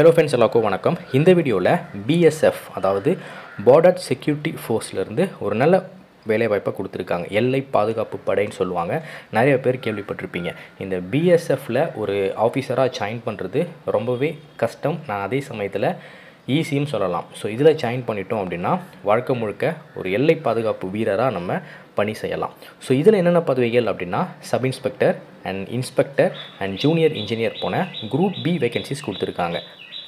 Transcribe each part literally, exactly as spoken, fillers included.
Hello friends, எல்லாருக்கும் வணக்கம். இந்த வீடியோல B S F அதாவது Border Security Force ல இருந்து ஒரு நல்ல வேலை வாய்ப்பை கொடுத்திருக்காங்க. எல்லை பாதுகாப்பு படைன்னு சொல்லுவாங்க. நிறைய பேர் கேள்விப்பட்டிருப்பீங்க. இந்த B S F ல ஒரு ஆபீசரா ஜாயின் பண்றது ரொம்பவே கஷ்டம். நான் அதே சமயத்துல ஈஸியும் சொல்லலாம். ஸோ இதில் ஜாயின் பண்ணிட்டோம் அப்படின்னா வாழ்க்கை முழுக்க ஒரு எல்லை பாதுகாப்பு வீரராக நம்ம பணி செய்யலாம். ஸோ இதில் என்னென்ன பதவிகள் அப்படின்னா sub inspector and inspector and junior engineer போன குரூப் பி வேகன்சிஸ் கொடுத்துருக்காங்க.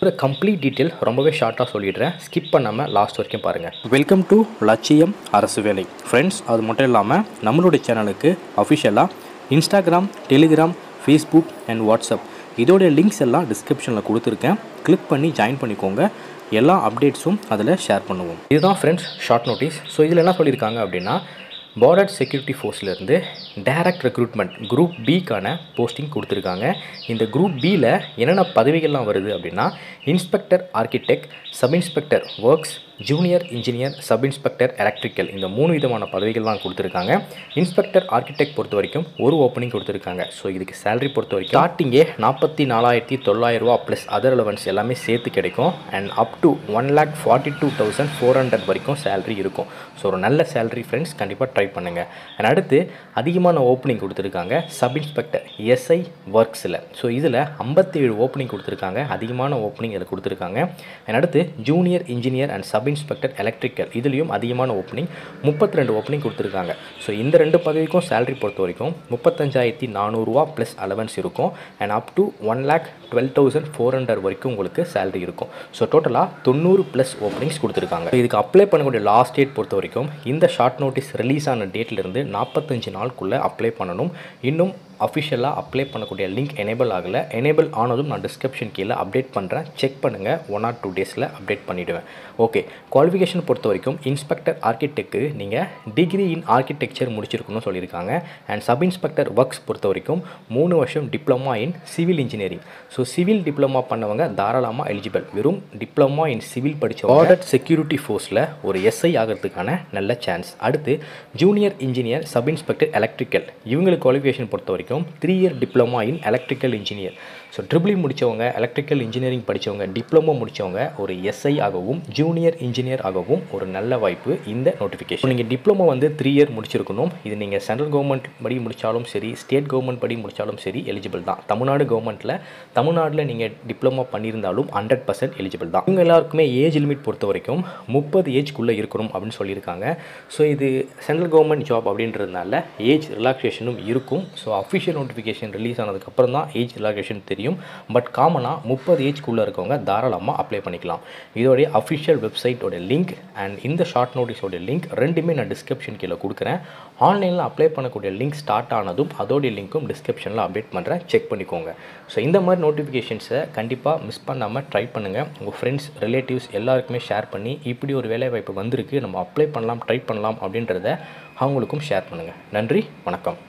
ஒரு கம்ப்ளீட் டீட்டெயில் ரொம்பவே ஷார்ட்டாக சொல்லிடுறேன், ஸ்கிப் பண்ணாமல் லாஸ்ட் வரைக்கும் பாருங்கள். வெல்கம் டு லட்சியம் அரசு வேலை ஃப்ரெண்ட்ஸ். அது மட்டும் இல்லாமல் நம்மளுடைய சேனலுக்கு அஃபிஷியலாக Instagram, Telegram, Facebook and WhatsApp இதோடைய லிங்க்ஸ் எல்லாம் டிஸ்கிரிப்ஷனில் கொடுத்துருக்கேன். கிளிக் பண்ணி ஜாயின் பண்ணிக்கோங்க. எல்லா அப்டேட்ஸும் அதில் ஷேர் பண்ணுவோம். இதுதான் ஃப்ரெண்ட்ஸ் ஷார்ட் நோட்டீஸ். ஸோ இதில் என்ன சொல்லியிருக்காங்க அப்படின்னா பார்டர் செக்யூரிட்டி ஃபோர்ஸ்லேருந்து டைரக்ட் ரெக்ரூட்மெண்ட் குரூப் பிக்கான போஸ்டிங் கொடுத்துருக்காங்க. இந்த குரூப் பியில் என்னென்ன பதவிகள்லாம் வருது அப்படின்னா inspector architect, sub inspector works, junior engineer, sub inspector electrical, இந்த மூணு விதமான பதவிகள்லாம் கொடுத்துருக்காங்க. இன்ஸ்பெக்டர் ஆர்கிடெக்ட் பொறுத்த வரைக்கும் ஒரு ஓப்பனிங் கொடுத்துருக்காங்க. ஸோ இதுக்கு சேலரி பொறுத்த வரைக்கும் ஸ்டார்டிங்கே நாற்பத்தி நாலாயிரத்தி தொள்ளாயிரம் ரூபா ப்ளஸ் அதர் அலவன்ஸ் எல்லாமே சேர்த்து கிடைக்கும். And up to one lakh forty two thousand four hundred வரைக்கும் சேலரி இருக்கும். ஸோ ஒரு நல்ல சேலரி ஃப்ரெண்ட்ஸ், கண்டிப்பாக ட்ரை பண்ணுங்கள். அண்ட் அடுத்து அதிகமான ஓப்பனிங் கொடுத்துருக்காங்க சப் இன்ஸ்பெக்டர் எஸ்ஐ ஒர்க்ஸில். ஸோ இதில் ஐம்பத்தி ஏழு ஓப்பனிங் கொடுத்துருக்காங்க. அதிகமான ஓப்பனிங் இதில் கொடுத்துருக்காங்க. அண்ட் அடுத்து junior engineer and sub inspector electrical இதுலேயும் அதிகமான ஓப்பனிங் முப்பத்தி ரெண்டு ஓப்பனிங் கொடுத்துருக்காங்க. ஸோ இந்த ரெண்டு பதவிக்கும் சேலரி பொறுத்த வரைக்கும் முப்பத்தஞ்சாயிரத்தி நானூறுரூவா ப்ளஸ் அலவன்ஸ் இருக்கும். And up to one lakh twelve thousand four hundred வரைக்கும் உங்களுக்கு சேலரி இருக்கும். ஸோ டோட்டலாக தொண்ணூறு ப்ளஸ் ஓப்பனிங்ஸ் கொடுத்துருக்காங்க. இதுக்கு அப்ளை பண்ணக்கூடிய லாஸ்ட் டேட் பொறுத்த வரைக்கும் இந்த ஷார்ட் நோட்டீஸ் ரிலீஸ் ஆன டேட்லேருந்து நாற்பத்தஞ்சு நாளுக்குள்ளே அப்ளை பண்ணணும். இன்னும் அஃபிஷியலாக அப்ளை பண்ணக்கூடிய லிங்க் எனேபிள் ஆகலை. எனேபிள் ஆனதும் நான் டிஸ்கிரிப்ஷன் கீழே அப்டேட் பண்ணுறேன். செக் பண்ணுங்கள். ஒன் ஆர் டூ டேஸில் அப்டேட் பண்ணிவிடுவேன். ஓகே, குவாலிஃபிகேஷன் பொறுத்த வரைக்கும் இன்ஸ்பெக்டர் ஆர்கிடெக்ட்டு நீங்கள் டிகிரி இன் ஆர்கிடெக்சர் முடிச்சிருக்கணும்னு சொல்லியிருக்காங்க. அண்ட் சப் இன்ஸ்பெக்டர் ஒர்க்ஸ் பொறுத்த வரைக்கும் மூணு வருஷம் diploma in civil engineering. So civil diploma பண்ணவங்க தாராளமாக எலிஜிபிள். வெறும் டிப்ளமா இன் சிவில் படித்த பார்டர் செக்யூரிட்டி ஃபோர்ஸில் ஒரு எஸ்ஐ ஆகிறதுக்கான நல்ல சான்ஸ். அடுத்து junior engineer, sub inspector electrical இவங்களுக்கு குவாலிஃபிகேஷன் பொறுத்த வரைக்கும் three year diploma in electrical engineer. So triple E முடித்தவங்க, எலக்ட்ரிக்கல் இன்ஜினியரிங் படித்தவங்க, டிப்ளமோ முடித்தவங்க ஒரு எஸ்ஐ ஆகவும் ஜூனியர் இன்ஜினியர் ஆகவும் ஒரு நல்ல வாய்ப்பு இந்த நோட்டிஃபிகேஷன். நீங்கள் டிப்ளமோ வந்து த்ரீ இயர் முடிச்சிருக்கணும். இது நீங்கள் சென்ட்ரல் கவர்மெண்ட் படி முடித்தாலும் சரி, ஸ்டேட் கவர்மெண்ட் படி முடித்தாலும் சரி எலிஜிபிள் தான். தமிழ்நாடு கவர்மெண்ட்டில் தமிழ்நாட்டில் நீங்கள் டிப்ளமோ பண்ணியிருந்தாலும் ஹண்ட்ரட் பர்சன்ட் எலிஜிபிள் தான். இவங்க எல்லாருக்குமே ஏஜ் லிமிட் பொறுத்த வரைக்கும் முப்பது ஏஜ்க்குள்ளே இருக்கணும் அப்படின்னு சொல்லியிருக்காங்க. ஸோ இது சென்ட்ரல் கவர்மெண்ட் ஜாப் அப்படின்றதுனால ஏஜ் ரிலாக்ஸேஷனும் இருக்கும். So official official notification release ஆனதுக்கப்புறம் தான் ஏஜ் ரிலாக்ஸேஷன் தெரியும். பட் காமனாக முப்பது ஏஜ்க்குள்ளே இருக்கவங்க தாராளமாக அப்ளை பண்ணிக்கலாம். இதோடைய அஃபிஷியல் வெப்சைட்டோட லிங்க் அண்ட் இந்த ஷார்ட் நோட்டீஸோடைய லிங்க் ரெண்டுமே நான் டிஸ்கிரிப்ஷன் கீழே கொடுக்குறேன். ஆன்லைனில் அப்ளை பண்ணக்கூடிய லிங்க் ஸ்டார்ட் ஆனதும் அதோடைய லிங்க்கும் டிஸ்கிரிப்ஷனில் அப்டேட் பண்ணுறேன். செக் பண்ணிக்கோங்க. ஸோ இந்த மாதிரி நோட்டிஃபிகேஷன்ஸை கண்டிப்பாக மிஸ் பண்ணாமல் ட்ரை பண்ணுங்கள். உங்கள் ஃப்ரெண்ட்ஸ், ரிலேட்டிவ்ஸ் எல்லாருக்குமே ஷேர் பண்ணி இப்படி ஒரு வேலைவாய்ப்பு வந்திருக்கு, நம்ம அப்ளை பண்ணலாம், ட்ரை பண்ணலாம் அப்படின்றத அவங்களுக்கும் ஷேர் பண்ணுங்கள். நன்றி, வணக்கம்.